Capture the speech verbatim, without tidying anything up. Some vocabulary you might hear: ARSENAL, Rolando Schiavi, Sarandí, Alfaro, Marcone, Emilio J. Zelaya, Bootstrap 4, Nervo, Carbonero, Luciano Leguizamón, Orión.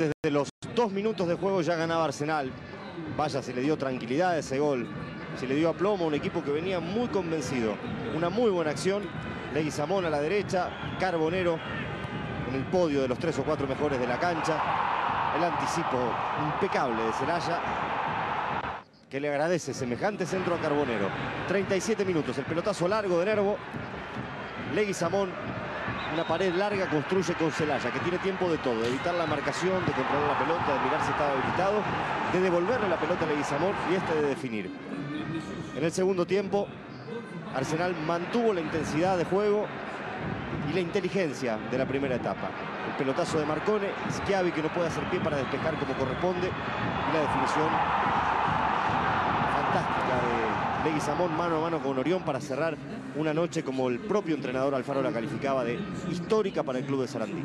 Desde los dos minutos de juego ya ganaba Arsenal. Vaya, se le dio tranquilidad a ese gol. Se le dio aplomo a un equipo que venía muy convencido. Una muy buena acción. Leguizamón a la derecha. Carbonero en el podio de los tres o cuatro mejores de la cancha. El anticipo impecable de Zelaya, que le agradece semejante centro a Carbonero. treinta y siete minutos. El pelotazo largo de Nervo. Leguizamón, una pared larga construye con Zelaya, que tiene tiempo de todo, de evitar la marcación, de controlar la pelota, de mirar si estaba habilitado, de devolverle la pelota a Leguizamón y este de definir. En el segundo tiempo, Arsenal mantuvo la intensidad de juego y la inteligencia de la primera etapa. El pelotazo de Marcone, Schiavi que no puede hacer pie para despejar como corresponde, y la definición fantástica de Leguizamón mano a mano con Orión para cerrar una noche, como el propio entrenador Alfaro la calificaba, de histórica para el club de Sarandí.